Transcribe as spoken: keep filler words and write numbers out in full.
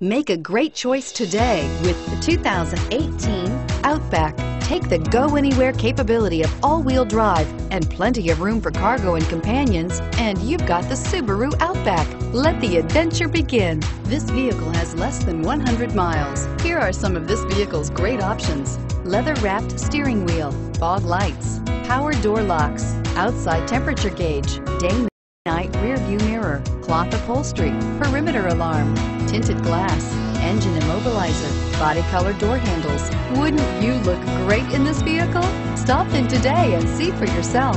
Make a great choice today with the two thousand eighteen Outback. Take the go-anywhere capability of all-wheel drive and plenty of room for cargo and companions, and you've got the Subaru Outback. Let the adventure begin. This vehicle has less than one hundred miles. Here are some of this vehicle's great options: leather-wrapped steering wheel, fog lights, power door locks, outside temperature gauge, day night rear view mirror, cloth upholstery, perimeter alarm, tinted glass, engine immobilizer, body color door handles. Wouldn't you look great in this vehicle? Stop in today and see for yourself.